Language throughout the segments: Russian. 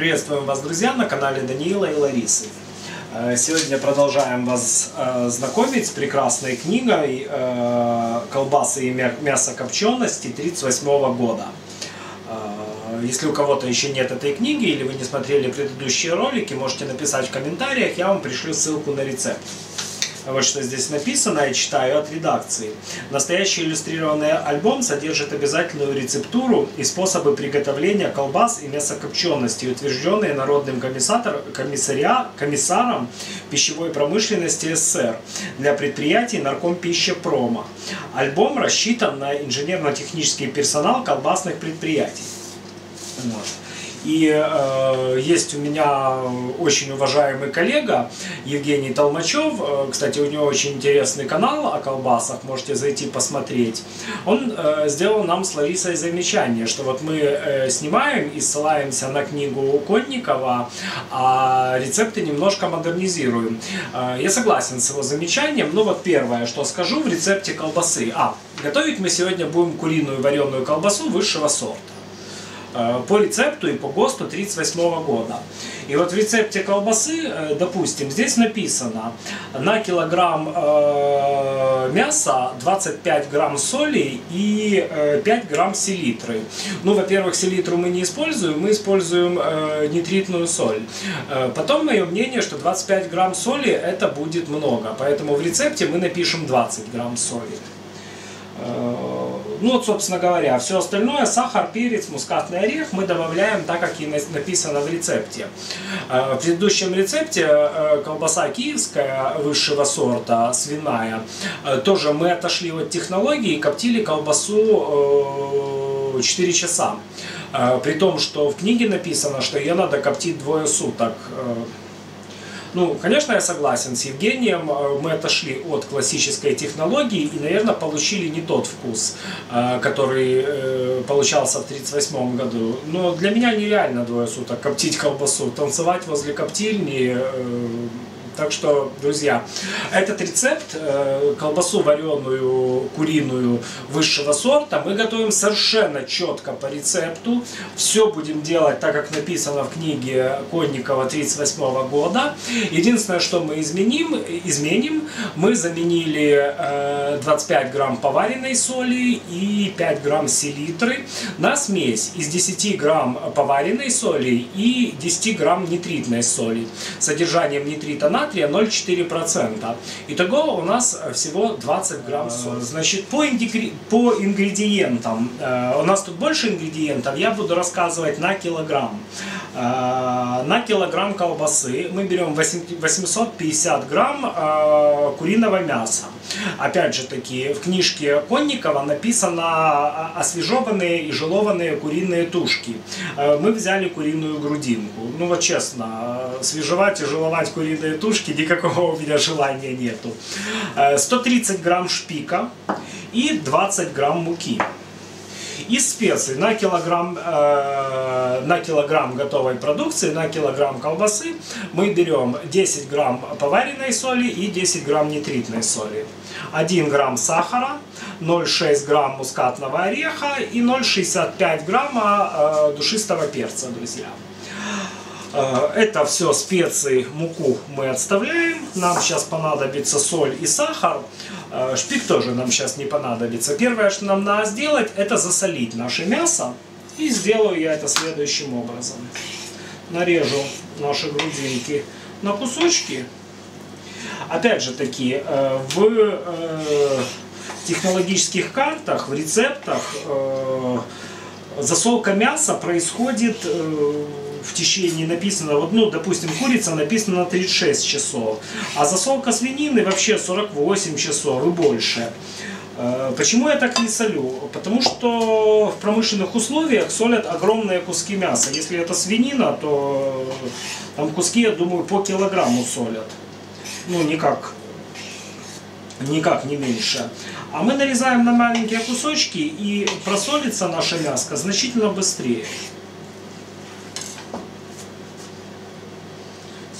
Приветствуем вас, друзья, на канале Даниила и Ларисы. Сегодня продолжаем вас знакомить с прекрасной книгой «Колбасы и мясокопчености» 1938 года. Если у кого-то еще нет этой книги или вы не смотрели предыдущие ролики, можете написать в комментариях, я вам пришлю ссылку на рецепт. Вот что здесь написано, я читаю от редакции. Настоящий иллюстрированный альбом содержит обязательную рецептуру и способы приготовления колбас и мясокопчености, утвержденные Народным комиссаром пищевой промышленности СССР для предприятий Наркомпищепрома. Альбом рассчитан на инженерно-технический персонал колбасных предприятий. Вот. И есть у меня очень уважаемый коллега Евгений Толмачев, кстати, у него очень интересный канал о колбасах, можете зайти посмотреть. Он сделал нам с Ларисой замечание, что вот мы снимаем и ссылаемся на книгу Конникова, а рецепты немножко модернизируем. Я согласен с его замечанием, но вот первое, что скажу в рецепте колбасы. Готовить мы сегодня будем куриную вареную колбасу высшего сорта. По рецепту и по ГОСТу 1938 года. И вот в рецепте колбасы, допустим, здесь написано: на килограмм мяса 25 грамм соли и 5 грамм селитры. Ну, во-первых, селитру мы не используем, мы используем нитритную соль. Потом мое мнение, что 25 грамм соли это будет много, поэтому в рецепте мы напишем 20 грамм соли. Ну вот, собственно говоря, все остальное, сахар, перец, мускатный орех, мы добавляем так, как и написано в рецепте. В предыдущем рецепте колбаса киевская высшего сорта, свиная, тоже мы отошли от технологии и коптили колбасу 4 часа. При том, что в книге написано, что ее надо коптить двое суток. Ну, конечно, я согласен с Евгением, мы отошли от классической технологии и, наверное, получили не тот вкус, который получался в 1938 году. Но для меня нереально двое суток коптить колбасу, танцевать возле коптильни. Так что, друзья, этот рецепт, колбасу вареную, куриную, высшего сорта, мы готовим совершенно четко по рецепту. Все будем делать так, как написано в книге Конникова 1938 года. Единственное, что мы изменим, мы заменили 25 грамм поваренной соли и 5 грамм селитры на смесь из 10 грамм поваренной соли и 10 грамм нитритной соли. Содержанием нитрита натрия 0,4%. Итого у нас всего 20 грамм соли. Значит, по ингредиентам. У нас тут больше ингредиентов. Я буду рассказывать на килограмм. На килограмм колбасы мы берем 850 грамм куриного мяса. Опять же таки, в книжке Конникова написано освежеванные и жилованные куриные тушки. Мы взяли куриную грудинку. Ну вот честно, свежевать и жиловать куриные тушки никакого у меня желания нету. 130 грамм шпика и 20 грамм муки. И специи на килограмм готовой продукции, на килограмм колбасы мы берем 10 грамм поваренной соли и 10 грамм нитритной соли, 1 грамм сахара, 0,6 грамм мускатного ореха и 0,65 грамма душистого перца, друзья. Это все специи, муку мы отставляем, нам сейчас понадобится соль и сахар, шпик тоже нам сейчас не понадобится. Первое, что нам надо сделать, это засолить наше мясо, и сделаю я это следующим образом. Нарежу наши грудинки на кусочки, опять же таки, в технологических картах, в рецептах засолка мяса происходит в течение написано, вот, ну, допустим, курица написано 36 часов, а засолка свинины вообще 48 часов и больше. Почему я так не солю? Потому что в промышленных условиях солят огромные куски мяса. Если это свинина, то там куски, я думаю, по килограмму солят. Ну, никак не меньше. А мы нарезаем на маленькие кусочки, и просолится наше мяско значительно быстрее.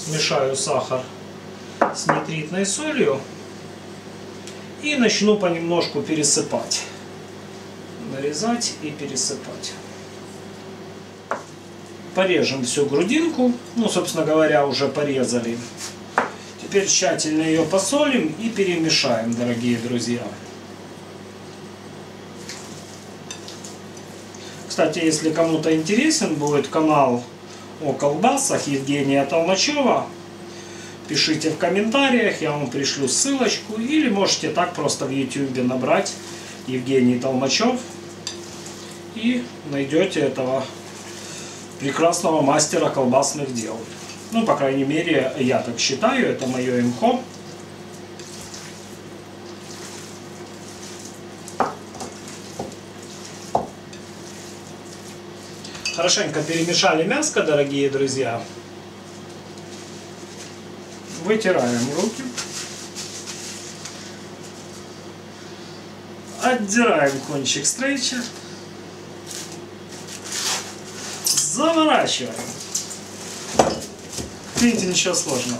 Мешаю сахар с нитритной солью и начну понемножку пересыпать. Нарезать и пересыпать. порежем всю грудинку, ну, собственно говоря, уже порезали. Теперь тщательно ее посолим и перемешаем, дорогие друзья. Кстати, если кому-то интересен будет канал о колбасах Евгения Толмачева, пишите в комментариях, я вам пришлю ссылочку, или можете так просто в YouTube набрать Евгений Толмачев и найдете этого прекрасного мастера колбасных дел. Ну, по крайней мере, я так считаю, это мое имхо. Хорошенько перемешали мяско, дорогие друзья. Вытираем руки. Отдираем кончик стрейча. Заворачиваем. Видите, ничего сложного.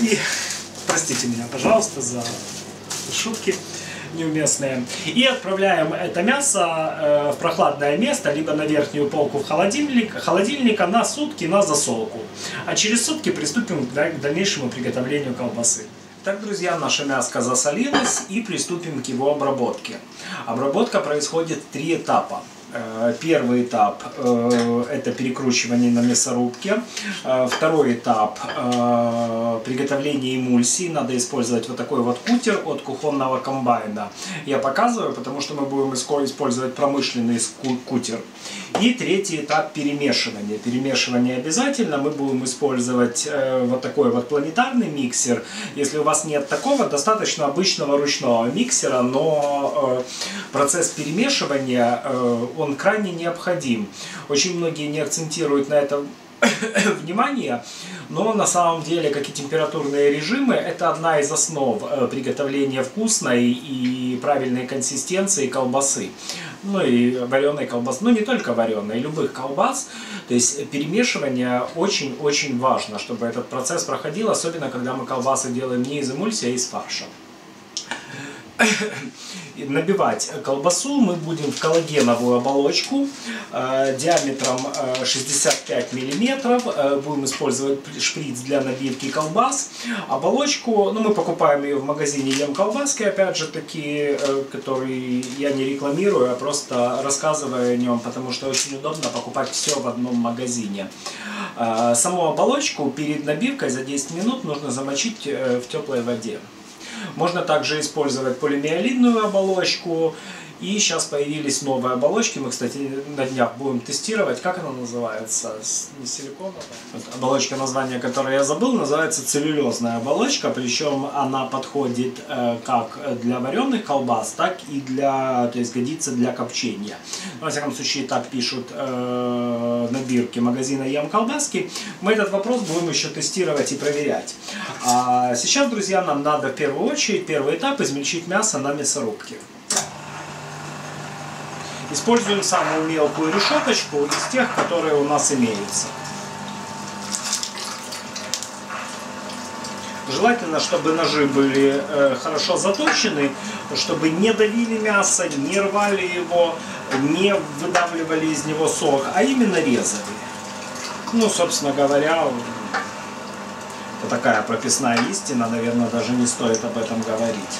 И простите меня, пожалуйста, за шутки неуместные. И отправляем это мясо в прохладное место, либо на верхнюю полку холодильника на сутки на засолку. А через сутки приступим к дальнейшему приготовлению колбасы. Так, друзья, наше мяско засолилось и приступим к его обработке. Обработка происходит в 3 этапа. Первый этап – это перекручивание на мясорубке. Второй этап – приготовление эмульсии. Надо использовать вот такой вот кутер от кухонного комбайна. Я показываю, потому что мы будем использовать промышленный кутер. И третий этап – перемешивание. Перемешивание обязательно. Мы будем использовать вот такой вот планетарный миксер. Если у вас нет такого, достаточно обычного ручного миксера, но процесс перемешивания – он крайне необходим. Очень многие не акцентируют на этом внимание, но на самом деле, как и температурные режимы, это одна из основ приготовления вкусной и правильной консистенции колбасы. Ну и вареной колбасы, ну не только вареной, любых колбас. То есть перемешивание очень-очень важно, чтобы этот процесс проходил, особенно когда мы колбасы делаем не из эмульсии, а из фарша. Набивать колбасу мы будем в коллагеновую оболочку диаметром 65 миллиметров. Будем использовать шприц для набивки колбас. Оболочку, ну, мы покупаем ее в магазине Ем Колбаски, опять же такие, которые я не рекламирую, а просто рассказываю о нем, потому что очень удобно покупать все в одном магазине. Саму оболочку перед набивкой за 10 минут нужно замочить в теплой воде. Можно также использовать полиэмиелинную оболочку. И сейчас появились новые оболочки. Мы, кстати, на днях будем тестировать. Как она называется? Не силиконовая. Оболочка, название которой я забыл, называется целлюлезная оболочка. Причем она подходит как для вареных колбас, так и для, то есть годится для копчения. Во всяком случае, так пишут на бирке магазина Ем Колбаски. Мы этот вопрос будем еще тестировать и проверять. А сейчас, друзья, нам надо в первую очередь, первый этап, измельчить мясо на мясорубке. Используем самую мелкую решеточку из тех, которые у нас имеются. Желательно, чтобы ножи были хорошо заточены, чтобы не давили мясо, не рвали его, не выдавливали из него сок, а именно резали. Ну, собственно говоря, это такая прописная истина, наверное, даже не стоит об этом говорить.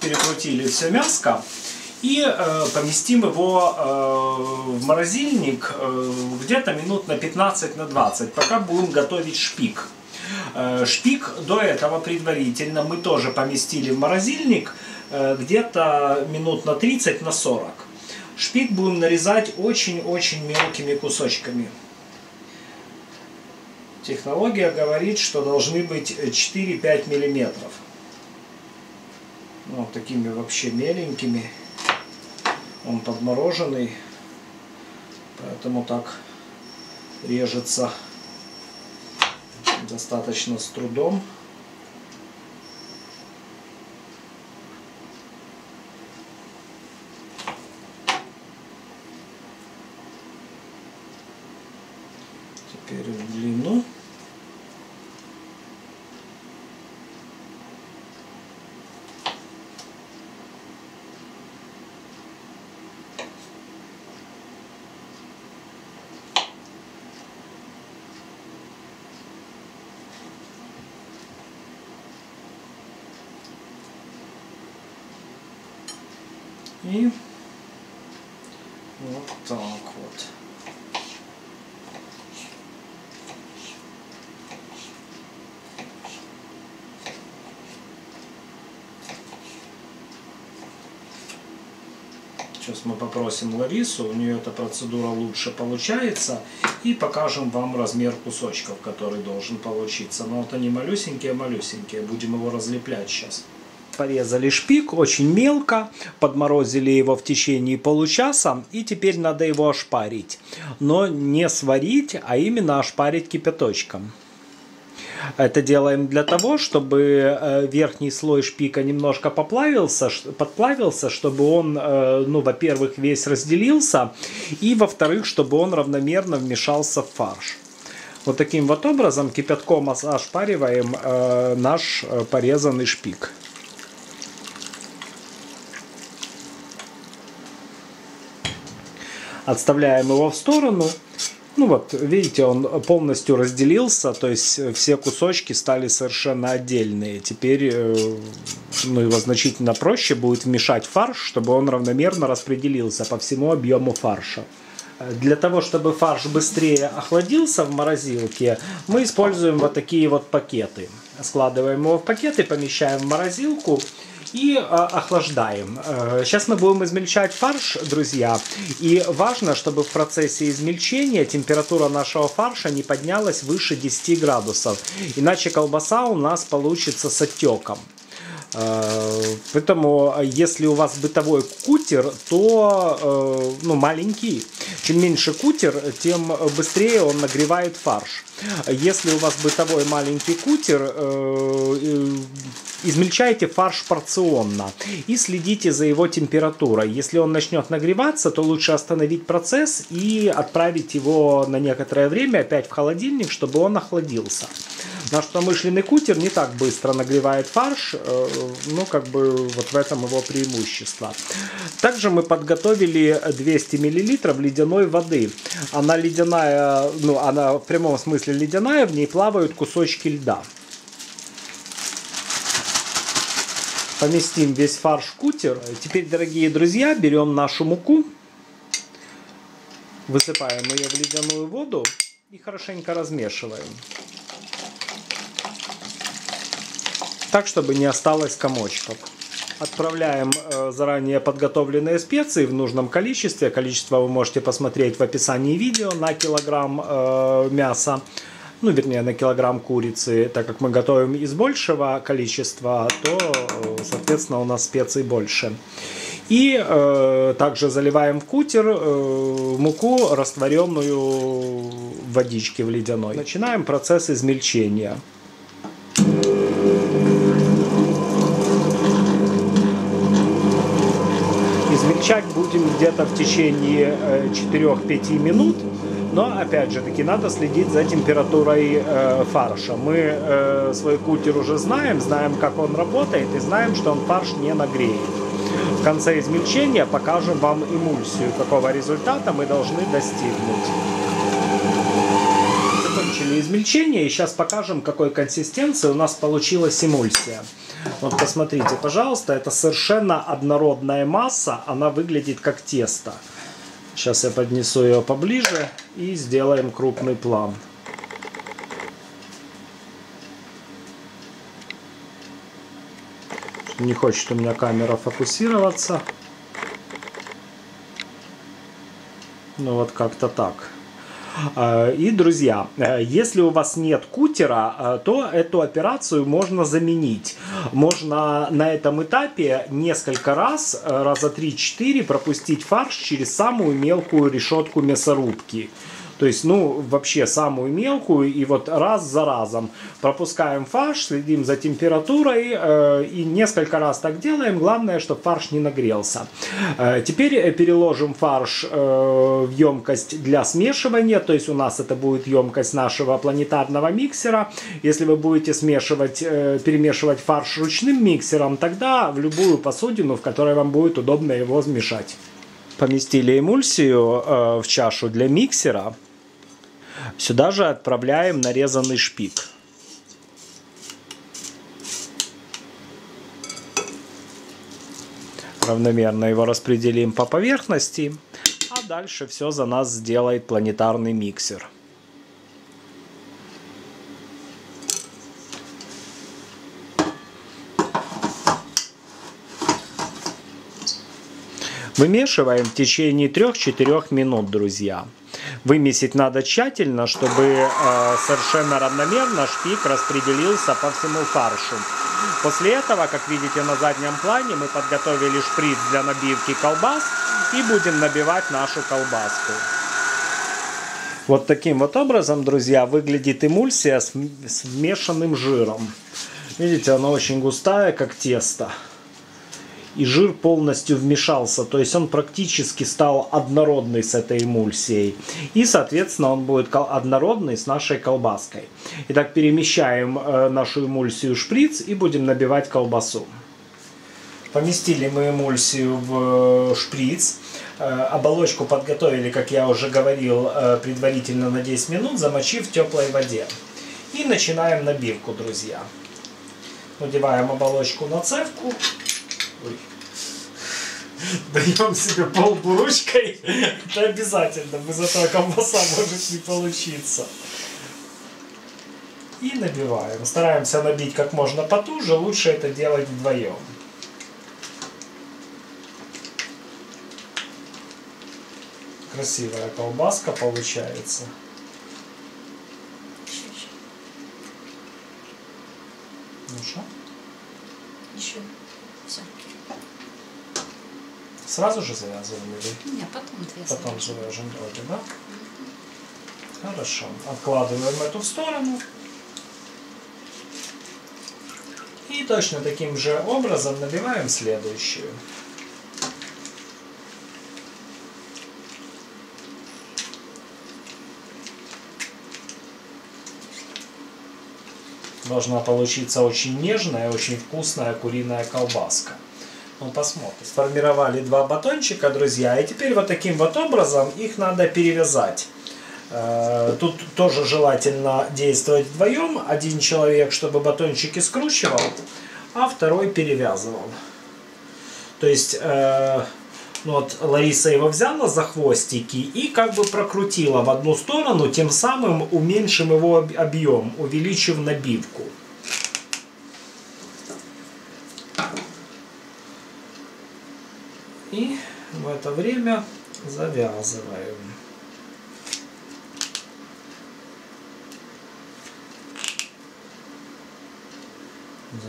Перекрутили все мяско и поместим его в морозильник где-то минут на 15, на 20, пока будем готовить шпик. Шпик до этого предварительно мы тоже поместили в морозильник где-то минут на 30, на 40. Шпик будем нарезать очень-очень мелкими кусочками. Технология говорит, что должны быть 4-5 миллиметров. Вот такими вообще меленькими. Он подмороженный, поэтому так режется достаточно с трудом. Теперь в длину. И вот так вот. Сейчас мы попросим Ларису, у нее эта процедура лучше получается, и покажем вам размер кусочков, который должен получиться. Но вот они малюсенькие-малюсенькие, будем его разлеплять сейчас. Порезали шпик очень мелко, подморозили его в течение получаса, и теперь надо его ошпарить. Но не сварить, а именно ошпарить кипяточком. Это делаем для того, чтобы верхний слой шпика немножко подплавился, чтобы он, ну, во-первых, весь разделился, и, во-вторых, чтобы он равномерно вмешался в фарш. Вот таким вот образом кипятком ошпариваем наш порезанный шпик. Отставляем его в сторону. Ну вот, видите, он полностью разделился, то есть все кусочки стали совершенно отдельные. Теперь, ну, его значительно проще будет вмешать в фарш, чтобы он равномерно распределился по всему объему фарша. Для того, чтобы фарш быстрее охладился в морозилке, мы используем вот такие вот пакеты. Складываем его в пакеты, помещаем в морозилку и охлаждаем. Сейчас мы будем измельчать фарш, друзья. И важно, чтобы в процессе измельчения температура нашего фарша не поднялась выше 10 градусов. Иначе колбаса у нас получится с оттеком. Поэтому, если у вас бытовой кутер, то, ну, маленький. Чем меньше кутер, тем быстрее он нагревает фарш. Если у вас бытовой маленький кутер, измельчайте фарш порционно и следите за его температурой. Если он начнет нагреваться, то лучше остановить процесс и отправить его на некоторое время опять в холодильник, чтобы он охладился. Наш промышленный кутер не так быстро нагревает фарш, ну, как бы вот в этом его преимущество. Также мы подготовили 200 мл ледяной воды. Она ледяная, ну, она в прямом смысле ледяная, в ней плавают кусочки льда. Поместим весь фарш в кутер. Теперь, дорогие друзья, берем нашу муку, высыпаем ее в ледяную воду и хорошенько размешиваем. Так, чтобы не осталось комочков. Отправляем заранее подготовленные специи в нужном количестве. Количество вы можете посмотреть в описании видео на килограмм мяса. Ну, вернее, на килограмм курицы. Так как мы готовим из большего количества, то, соответственно, у нас специй больше. И также заливаем в кутер муку, растворенную в водичке в ледяной. Начинаем процесс измельчения. Измельчать будем где-то в течение 4-5 минут, но опять же таки надо следить за температурой фарша. Мы свой кутер уже знаем, как он работает, и знаем, что он фарш не нагреет. В конце измельчения покажем вам эмульсию, какого результата мы должны достигнуть. Закончили измельчение, и сейчас покажем, какой консистенции у нас получилась эмульсия. Вот посмотрите, пожалуйста, это совершенно однородная масса, она выглядит как тесто. Сейчас я поднесу ее поближе и сделаем крупный план. Не хочет у меня камера фокусироваться. Ну вот как-то так. И, друзья, если у вас нет кутера, то эту операцию можно заменить. Можно на этом этапе несколько раз, раза 3-4, пропустить фарш через самую мелкую решетку мясорубки. То есть, ну, вообще самую мелкую, и вот раз за разом пропускаем фарш, следим за температурой и несколько раз так делаем. Главное, чтобы фарш не нагрелся. Теперь переложим фарш в емкость для смешивания. То есть у нас это будет емкость нашего планетарного миксера. Если вы будете перемешивать фарш ручным миксером, тогда в любую посудину, в которой вам будет удобно его смешать. Поместили эмульсию в чашу для миксера. Сюда же отправляем нарезанный шпик. равномерно его распределим по поверхности, а дальше все за нас сделает планетарный миксер. Вымешиваем в течение 3-4 минут, друзья. Вымесить надо тщательно, чтобы совершенно равномерно шпик распределился по всему фаршу. После этого, как видите на заднем плане, мы подготовили шприц для набивки колбас и будем набивать нашу колбаску. Вот таким вот образом, друзья, выглядит эмульсия с смешанным жиром. Видите, она очень густая, как тесто. И жир полностью вмешался, то есть он практически стал однородный с этой эмульсией. И, соответственно, он будет однородный с нашей колбаской. Итак, перемещаем нашу эмульсию в шприц и будем набивать колбасу. Поместили мы эмульсию в шприц. Оболочку подготовили, как я уже говорил, предварительно на 10 минут, замочив в теплой воде. И начинаем набивку, друзья. Надеваем оболочку на цевку. Даем себе полбу ручкой. Это обязательно, без этого колбаса может не получиться. И набиваем. Стараемся набить как можно потуже. Лучше это делать вдвоем. Красивая колбаска получается. Ну что? Еще. Все. Сразу же завязываем или? Нет, потом отвязываем. Потом завяжем вроде, да? Хорошо. Откладываем эту в сторону. И точно таким же образом набиваем следующую. Должна получиться очень нежная, очень вкусная куриная колбаска. Ну, посмотрим. Сформировали два батончика, друзья. И теперь вот таким вот образом их надо перевязать. Тут тоже желательно действовать вдвоем. Один человек, чтобы батончики скручивал, а второй перевязывал. То есть, вот Лариса его взяла за хвостики и как бы прокрутила в одну сторону, тем самым уменьшив его объем, увеличив набивку. И в это время завязываем.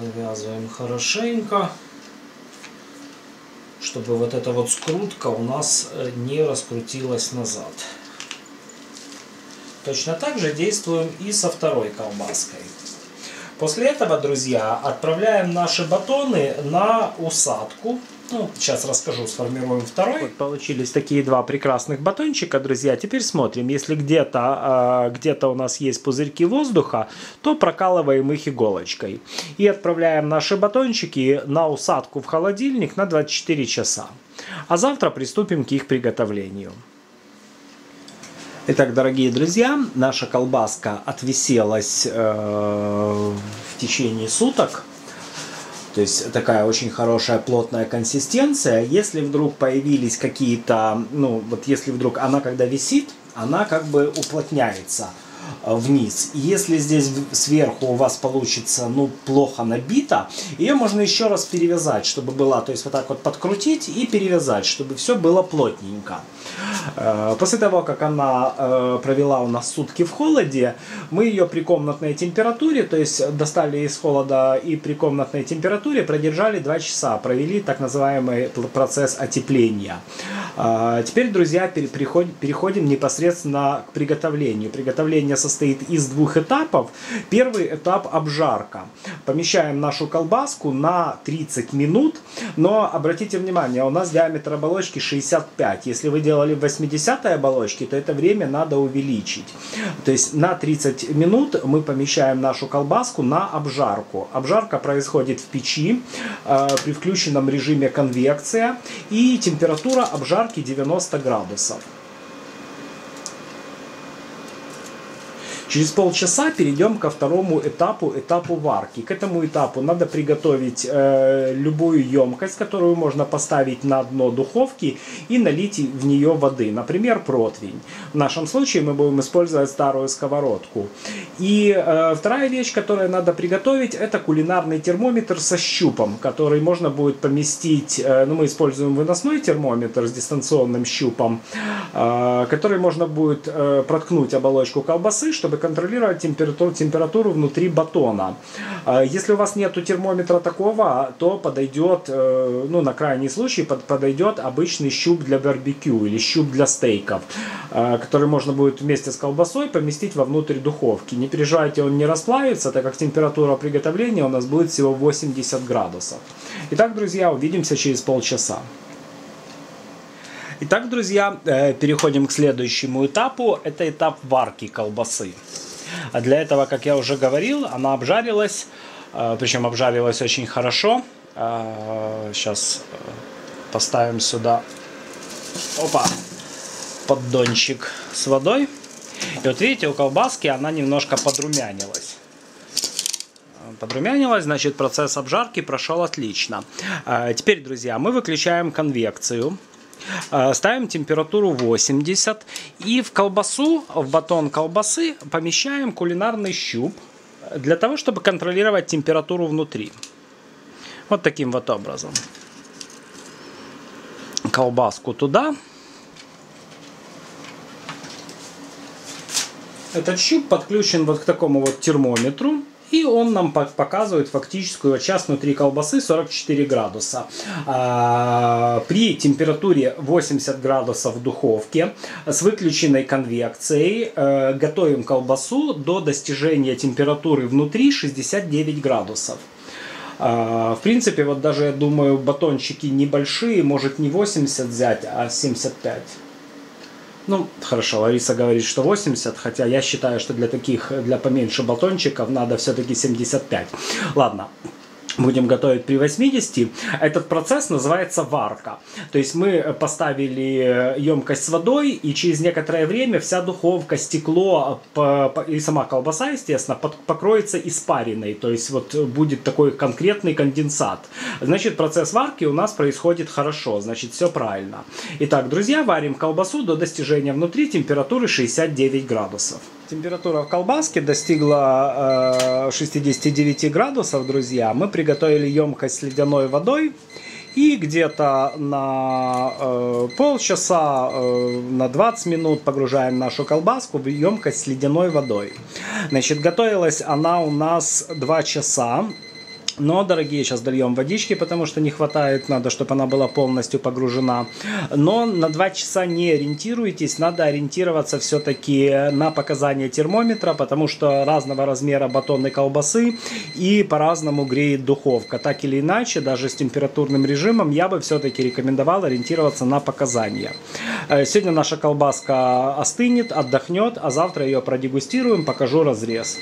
Завязываем хорошенько, чтобы вот эта вот скрутка у нас не раскрутилась назад. Точно так же действуем и со второй колбаской. После этого, друзья, отправляем наши батоны на усадку. Ну, сейчас расскажу, сформируем второй. Вот получились такие два прекрасных батончика, друзья. Теперь смотрим, если где-то у нас есть пузырьки воздуха, то прокалываем их иголочкой. И отправляем наши батончики на усадку в холодильник на 24 часа. А завтра приступим к их приготовлению. Итак, дорогие друзья, наша колбаска отвиселась в течение суток. То есть такая очень хорошая плотная консистенция. Если вдруг появились какие-то, если вдруг она когда висит, она как бы уплотняется вниз. И если здесь сверху у вас получится, плохо набито, ее можно еще раз перевязать, чтобы была, то есть вот так вот подкрутить и перевязать, чтобы все было плотненько. После того, как она провела у нас сутки в холоде, мы ее при комнатной температуре, то есть достали из холода и при комнатной температуре продержали 2 часа, провели так называемый процесс отепления. Теперь, друзья, переходим непосредственно к приготовлению. Приготовление состоит из двух этапов. Первый этап – обжарка. Помещаем нашу колбаску на 30 минут, но обратите внимание, у нас диаметр оболочки 65. Если вы делали в 80-й оболочке, то это время надо увеличить. То есть на 30 минут мы помещаем нашу колбаску на обжарку. Обжарка происходит в печи при включенном режиме конвекция, и температура обжарки 90 градусов. Через полчаса перейдем ко второму этапу, этапу варки. К этому этапу надо приготовить любую емкость, которую можно поставить на дно духовки и налить в нее воды, например, противень. В нашем случае мы будем использовать старую сковородку. И вторая вещь, которую надо приготовить, это кулинарный термометр со щупом, который можно будет поместить, мы используем выносной термометр с дистанционным щупом, который можно будет проткнуть оболочку колбасы, чтобы контролировать температуру внутри батона. Если у вас нету термометра такого, то подойдет, на крайний случай, подойдет обычный щуп для барбекю или щуп для стейков, который можно будет вместе с колбасой поместить вовнутрь духовки. Не переживайте, он не расплавится, так как температура приготовления у нас будет всего 80 градусов. Итак, друзья, увидимся через полчаса. Итак, друзья, переходим к следующему этапу. Это этап варки колбасы. А для этого, как я уже говорил, она обжарилась, причем обжарилась очень хорошо. Сейчас поставим сюда, опа, поддончик с водой. И вот видите, у колбаски она немножко подрумянилась. Подрумянилась, значит, процесс обжарки прошел отлично. Теперь, друзья, мы выключаем конвекцию. Ставим температуру 80 и в колбасу, в батон колбасы помещаем кулинарный щуп для того, чтобы контролировать температуру внутри. Вот таким вот образом. Колбаску туда. Этот щуп подключен вот к такому вот термометру. И он нам показывает фактическую, вот сейчас внутри колбасы 44 градуса. При температуре 80 градусов в духовке с выключенной конвекцией готовим колбасу до достижения температуры внутри 69 градусов. В принципе, вот даже, я думаю, батончики небольшие, может не 80 взять, а 75. Ну, хорошо, Лариса говорит, что 80, хотя я считаю, что для поменьше батончиков надо все-таки 75. Ладно. Будем готовить при 80. Этот процесс называется варка. То есть мы поставили емкость с водой, и через некоторое время вся духовка, стекло и сама колбаса, естественно, покроется испариной. То есть вот будет такой конкретный конденсат. Значит, процесс варки у нас происходит хорошо. Значит, все правильно. Итак, друзья, варим колбасу до достижения внутри температуры 69 градусов. Температура в колбаске достигла 69 градусов, друзья. Мы приготовили емкость с ледяной водой. И где-то на полчаса, на 20 минут погружаем нашу колбаску в емкость с ледяной водой. Значит, готовилась она у нас 2 часа. Но, дорогие, сейчас дольем водички, потому что не хватает, надо, чтобы она была полностью погружена. Но на 2 часа не ориентируйтесь, надо ориентироваться все-таки на показания термометра, потому что разного размера батоны колбасы и по-разному греет духовка. Так или иначе, даже с температурным режимом я бы все-таки рекомендовал ориентироваться на показания. Сегодня наша колбаска остынет, отдохнет, а завтра ее продегустируем, покажу разрез.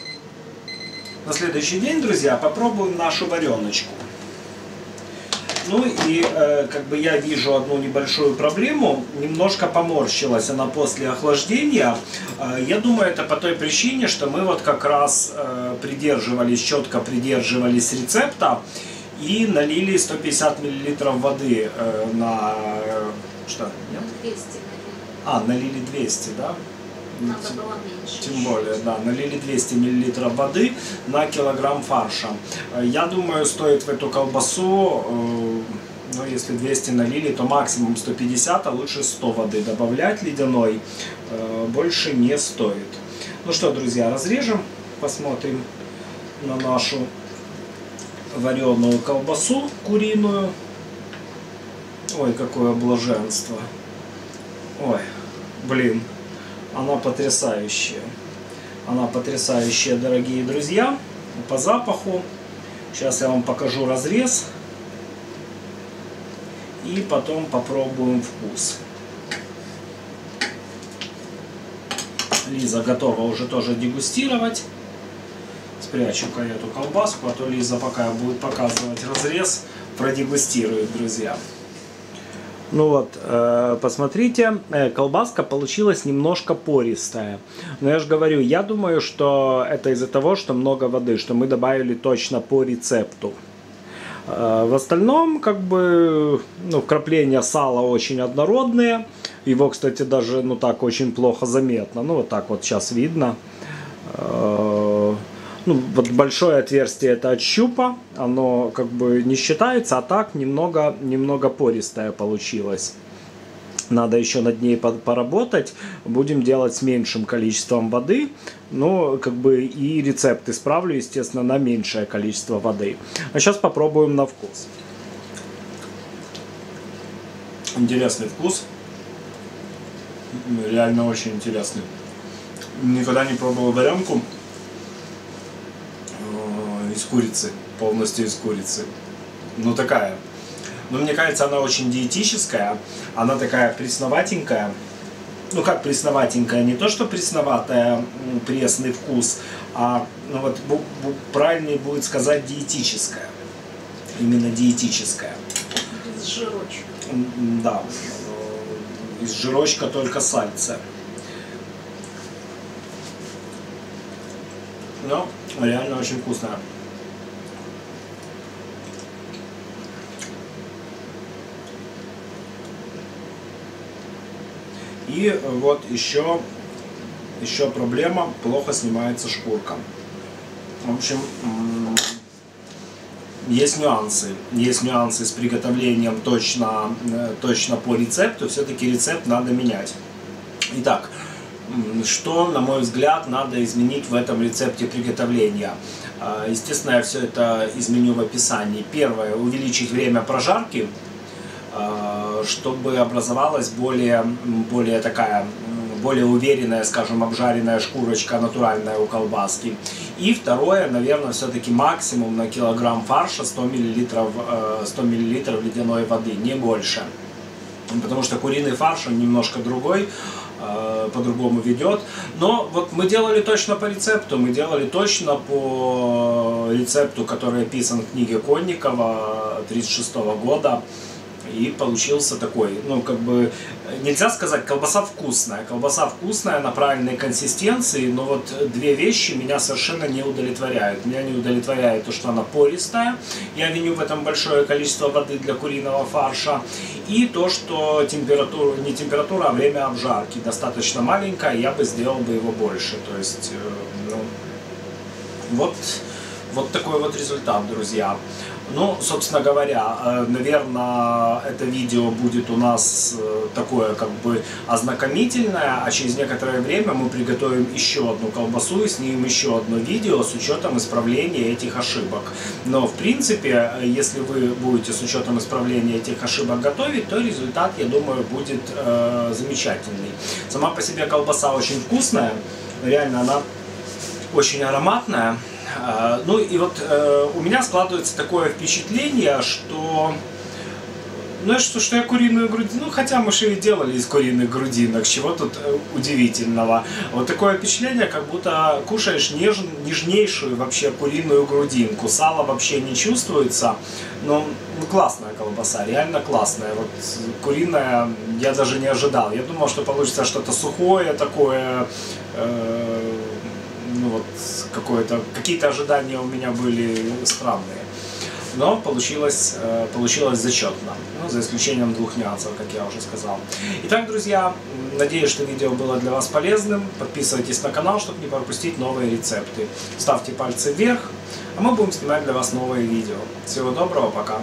На следующий день, друзья, попробуем нашу вареночку. Ну и я вижу одну небольшую проблему. Немножко поморщилась она после охлаждения. Я думаю, это по той причине, что мы вот как раз четко придерживались рецепта и налили 150 мл воды на... Что? Нет? 200 налили. А, налили 200, да? Тем более, да, налили 200 мл воды на килограмм фарша. Я думаю, стоит в эту колбасу, если 200 налили, то максимум 150, а лучше 100 воды добавлять ледяной. Больше не стоит. Ну что, друзья, разрежем, посмотрим на нашу вареную колбасу куриную. Ой, какое блаженство. Ой, блин. Она потрясающая, дорогие друзья, по запаху. Сейчас я вам покажу разрез и потом попробуем вкус. Лиза готова уже тоже дегустировать. Спрячу-ка я эту колбаску, а то Лиза, пока будет показывать разрез, продегустирует, друзья. Ну вот, посмотрите, колбаска получилась немножко пористая. Но я же говорю, я думаю, что это из-за того, что много воды, что мы добавили точно по рецепту. В остальном, как бы, ну, вкрапления сала очень однородные. Его, кстати, даже, ну, так очень плохо заметно. Ну, вот так вот сейчас видно. Ну, вот большое отверстие это от щупа, оно как бы не считается, а так немного пористое получилось. Надо еще над ней поработать, будем делать с меньшим количеством воды, ну, как бы и рецепт исправлю, естественно, на меньшее количество воды. А сейчас попробуем на вкус. Интересный вкус, реально очень интересный. Никогда не пробовал варенку. Из курицы, полностью из курицы. Ну такая. Но мне кажется, она очень диетическая. Она такая пресноватенькая. Ну как пресноватенькая, не то что пресноватая, пресный вкус, а, ну вот, правильнее будет сказать, диетическая. Именно диетическая. Из жирочка. Да. Из жирочка только сальца. Но реально очень вкусно. И вот еще проблема, плохо снимается шкурка. В общем, есть нюансы с приготовлением точно по рецепту, все-таки рецепт надо менять. Итак, что, на мой взгляд, надо изменить в этом рецепте приготовления? Естественно, я все это изменю в описании. Первое, увеличить время прожарки, чтобы образовалась более уверенная, скажем, обжаренная шкурочка натуральная у колбаски. И второе, наверное, все-таки максимум на килограмм фарша 100 мл ледяной воды, не больше. Потому что куриный фарш, он немножко другой, по-другому ведет. Но вот мы делали точно по рецепту, мы делали точно по рецепту, который описан в книге Конникова 1936 года. И получился такой, ну, как бы, нельзя сказать, колбаса вкусная. Колбаса вкусная, на правильной консистенции, но вот две вещи меня совершенно не удовлетворяют. Меня не удовлетворяет то, что она пористая. Я виню в этом большое количество воды для куриного фарша. И то, что температура, не температура, а время обжарки достаточно маленькое, я бы сделал бы его больше. То есть, ну, вот такой вот результат, друзья. Ну, собственно говоря, наверное, это видео будет у нас такое, как бы, ознакомительное, а через некоторое время мы приготовим еще одну колбасу и снимем еще одно видео с учетом исправления этих ошибок. Но, в принципе, если вы будете с учетом исправления этих ошибок готовить, то результат, я думаю, будет замечательный. Сама по себе колбаса очень вкусная, реально она очень ароматная. Ну и вот у меня складывается такое впечатление, что, ну, что я куриную грудину, ну, хотя мы же и делали из куриных грудинок, чего тут удивительного. Вот такое впечатление, как будто кушаешь нежнейшую вообще куриную грудинку, сало вообще не чувствуется, но, ну, классная колбаса, реально классная. Вот куриная я даже не ожидал, я думал, что получится что-то сухое такое, ну вот, какие-то ожидания у меня были странные, но получилось зачетно, ну, за исключением двух нюансов, как я уже сказал. Итак, друзья, надеюсь, что видео было для вас полезным. Подписывайтесь на канал, чтобы не пропустить новые рецепты. Ставьте пальцы вверх, а мы будем снимать для вас новые видео. Всего доброго, пока!